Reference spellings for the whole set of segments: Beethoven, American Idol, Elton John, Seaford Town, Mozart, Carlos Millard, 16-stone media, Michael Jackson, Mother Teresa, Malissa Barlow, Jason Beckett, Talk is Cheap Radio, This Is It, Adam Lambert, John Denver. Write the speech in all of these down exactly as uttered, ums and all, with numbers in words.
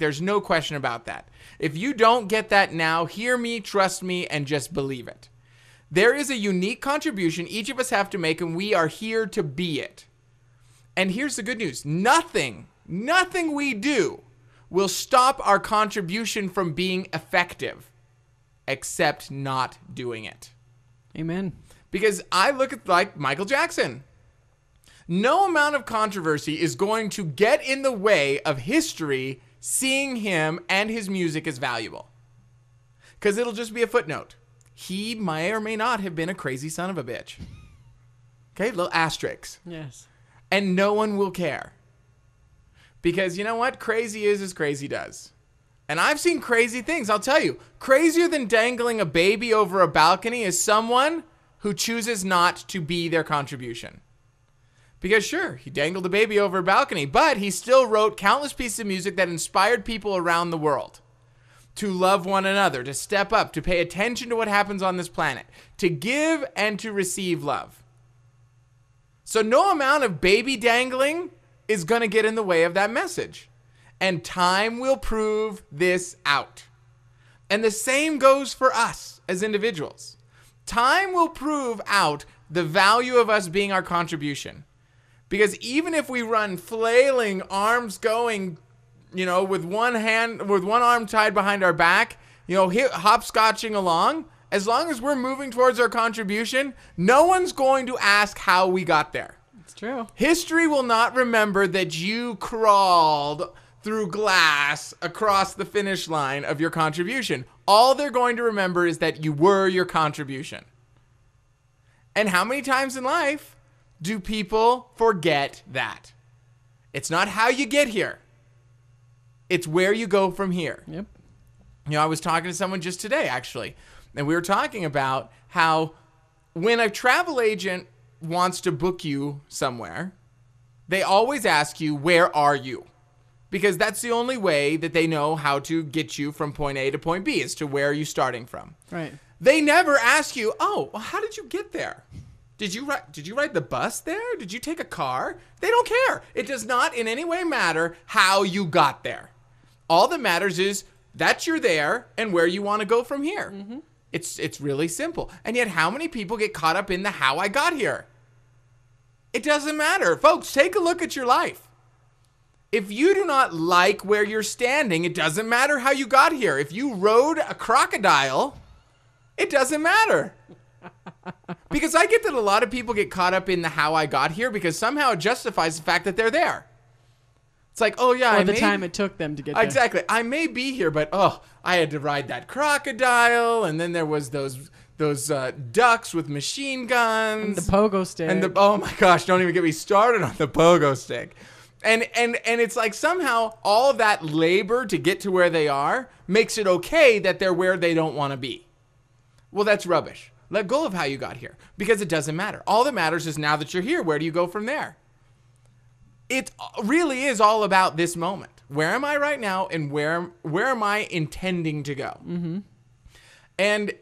There's no question about that. If you don't get that now, hear me, trust me, and just believe it. There is a unique contribution each of us have to make, and we are here to be it. And here's the good news. Nothing, nothing we do will stop our contribution from being effective, except not doing it. Amen. Because I look at, like, Michael Jackson. No amount of controversy is going to get in the way of history seeing him and his music as valuable. Because it'll just be a footnote. He may or may not have been a crazy son of a bitch. Okay, little asterisk. Yes. And no one will care. Because you know what? Crazy is as crazy does. And I've seen crazy things, I'll tell you. Crazier than dangling a baby over a balcony is someone who chooses not to be their contribution. Because sure, he dangled a baby over a balcony, but he still wrote countless pieces of music that inspired people around the world to love one another, to step up, to pay attention to what happens on this planet, to give and to receive love. So no amount of baby dangling is going to get in the way of that message. And time will prove this out. And the same goes for us as individuals. Time will prove out the value of us being our contribution. Because even if we run flailing, arms going, you know, with one hand, with one arm tied behind our back, you know, hip, hopscotching along, as long as we're moving towards our contribution, no one's going to ask how we got there. It's true. History will not remember that you crawled through glass across the finish line of your contribution. All they're going to remember is that you were your contribution. And how many times in life do people forget that? It's not how you get here. It's where you go from here. Yep. You know, I was talking to someone just today, actually, and we were talking about how when a travel agent wants to book you somewhere, they always ask you, where are you? Because that's the only way that they know how to get you from point A to point B, as to where are you starting from. Right. They never ask you, oh, well, how did you get there? Did you, ri- did you ride the bus there? Did you take a car? They don't care. It does not in any way matter how you got there. All that matters is that you're there and where you want to go from here. Mm-hmm. It's it's really simple. And yet how many people get caught up in the how I got here? It doesn't matter. Folks, take a look at your life. If you do not like where you're standing, it doesn't matter how you got here. If you rode a crocodile, it doesn't matter. Because I get that a lot of people get caught up in the how I got here because somehow it justifies the fact that they're there. It's like, oh yeah, or I the may... time it took them to get there. Exactly. I may be here, but oh, I had to ride that crocodile, and then there was those those uh, ducks with machine guns, and the pogo stick, and the oh my gosh, don't even get me started on the pogo stick. And and and it's like somehow all that labor to get to where they are makes it okay that they're where they don't want to be. Well, that's rubbish. Let go of how you got here because it doesn't matter. All that matters is now that you're here, where do you go from there? It really is all about this moment. Where am I right now and where where am I intending to go? Mm-hmm. And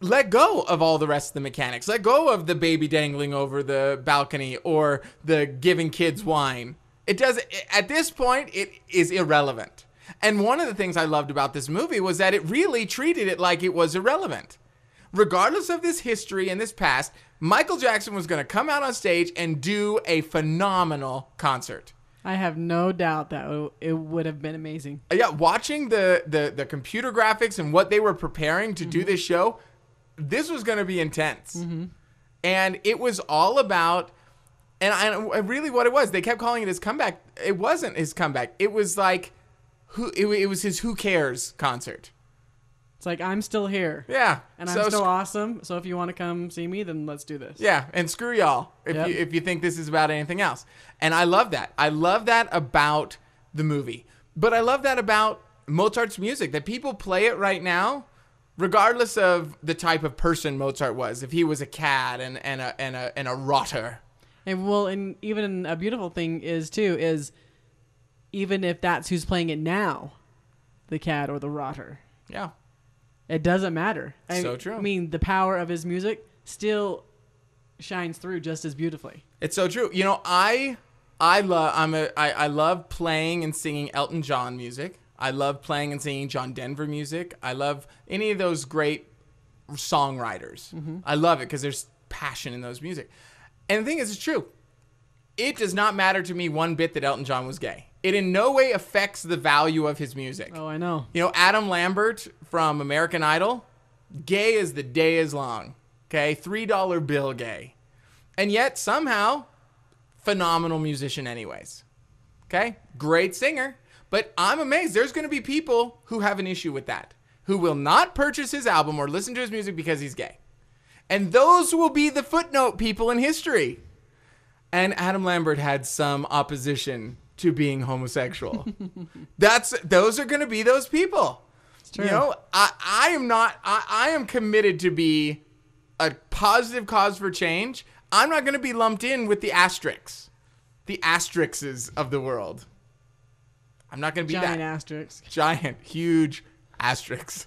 let go of all the rest of the mechanics. Let go of the baby dangling over the balcony or the giving kids wine. It doesn't, at this point, it is irrelevant. And one of the things I loved about this movie was that it really treated it like it was irrelevant. Regardless of this history and this past, Michael Jackson was going to come out on stage and do a phenomenal concert. I have no doubt that it would have been amazing. Yeah, watching the the, the computer graphics and what they were preparing to mm-hmm. do this show, this was going to be intense. Mm-hmm. And it was all about, and I, really what it was, they kept calling it his comeback. It wasn't his comeback. It was like, who it, it was his Who Cares concert. It's like, I'm still here. Yeah. And I'm so, still awesome. So if you want to come see me, then let's do this. Yeah. And screw y'all if, yep. you, if you think this is about anything else. And I love that. I love that about the movie. But I love that about Mozart's music, that people play it right now, regardless of the type of person Mozart was. If he was a cad and, and, a, and, a, and a rotter. And well, and even a beautiful thing is, too, is even if that's who's playing it now, the cad or the rotter. Yeah. It doesn't matter. I so true. I mean, the power of his music still shines through just as beautifully. It's so true. You know, I I love I'm a I, I love playing and singing Elton John music. I love playing and singing John Denver music. I love any of those great songwriters. Mm-hmm. I love it because there's passion in those music. And the thing is, it's true. It does not matter to me one bit that Elton John was gay. It in no way affects the value of his music. Oh, I know. You know, Adam Lambert from American Idol, gay as the day is long. Okay, three dollar bill gay. And yet, somehow, phenomenal musician anyways. Okay, great singer. But I'm amazed. There's going to be people who have an issue with that, who will not purchase his album or listen to his music because he's gay. And those will be the footnote people in history. And Adam Lambert had some opposition to being homosexual. That's those are going to be those people. It's true. You know, I, I am not. I, I am committed to be a positive cause for change. I'm not going to be lumped in with the asterisks, the asterisks of the world. I'm not going to be that giant asterisk, giant, huge asterisks.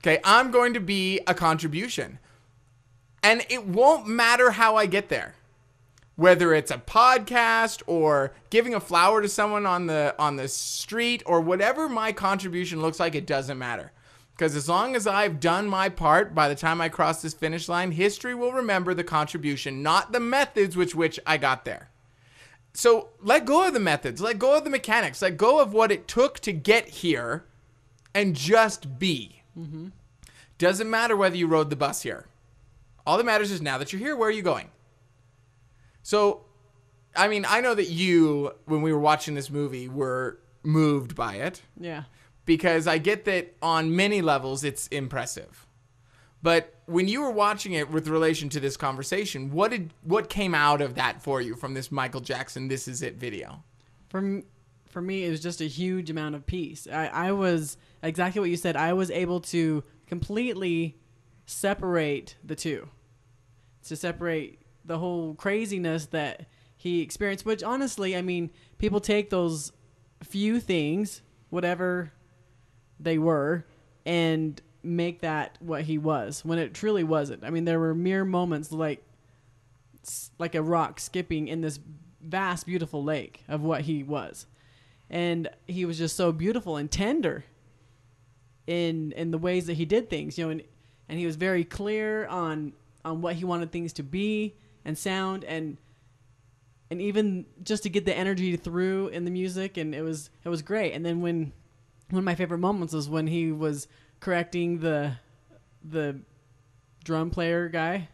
Okay, I'm going to be a contribution. And it won't matter how I get there, whether it's a podcast or giving a flower to someone on the on the street or whatever my contribution looks like. It doesn't matter, because as long as I've done my part, by the time I cross this finish line, history will remember the contribution, not the methods with which I got there. So let go of the methods, let go of the mechanics, let go of what it took to get here, and just be. Mm-hmm. Doesn't matter whether you rode the bus here. All that matters is now that you're here, where are you going? So, I mean, I know that you, when we were watching this movie, were moved by it. Yeah. Because I get that on many levels, it's impressive. But when you were watching it with relation to this conversation, what did what came out of that for you from this Michael Jackson This Is It video? For, for me, it was just a huge amount of peace. I, I was, exactly what you said, I was able to completely separate the two, to separate the whole craziness that he experienced, which honestly, I mean, people take those few things, whatever they were, and make that what he was, when it truly wasn't. I mean, there were mere moments like like a rock skipping in this vast, beautiful lake of what he was. And he was just so beautiful and tender in in the ways that he did things, you know, and And he was very clear on, on what he wanted things to be and sound, and and even just to get the energy through in the music, and it was it was great. And then when one of my favorite moments was when he was correcting the the drum player guy,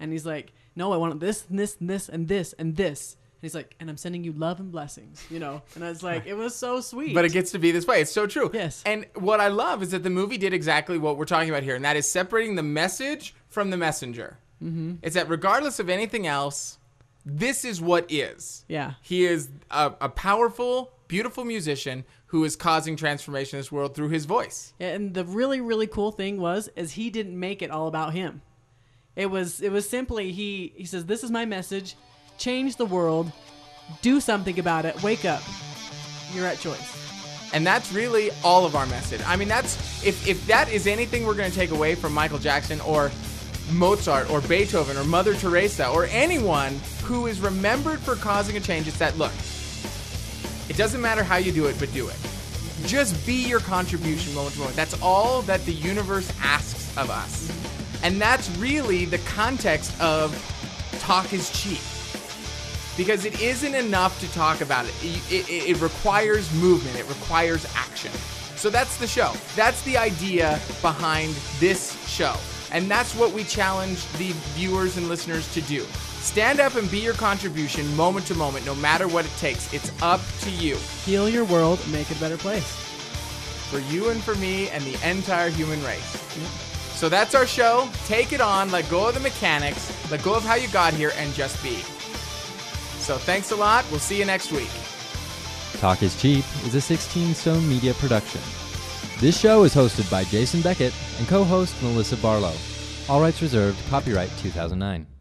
and he's like, "No, I want this, and this, and this, and this, and this." And he's like, "And I'm sending you love and blessings," you know. And I was like, it was so sweet. But it gets to be this way. It's so true. Yes. And what I love is that the movie did exactly what we're talking about here, and that is separating the message from the messenger. Mm-hmm. It's that regardless of anything else, this is what is. Yeah. He is a, a powerful, beautiful musician who is causing transformation in this world through his voice. And the really, really cool thing was, is he didn't make it all about him. It was, it was simply he. He says, "This is my message. Change the world, do something about it, wake up, you're at choice." And that's really all of our message. I mean, that's if, if that is anything we're going to take away from Michael Jackson or Mozart or Beethoven or Mother Teresa or anyone who is remembered for causing a change, it's that, look, it doesn't matter how you do it, but do it. Just be your contribution moment to moment. That's all that the universe asks of us. And that's really the context of Talk is Cheap. Because it isn't enough to talk about it. It, it. it requires movement. It requires action. So that's the show. That's the idea behind this show. And that's what we challenge the viewers and listeners to do. Stand up and be your contribution moment to moment, no matter what it takes. It's up to you. Heal your world and make it a better place. For you and for me and the entire human race. Yep. So that's our show. Take it on. Let go of the mechanics. Let go of how you got here and just be. So thanks a lot. We'll see you next week. Talk is Cheap is a sixteen stone media production. This show is hosted by Jason Beckett and co-host Malissa Barlow. All rights reserved. Copyright two thousand nine.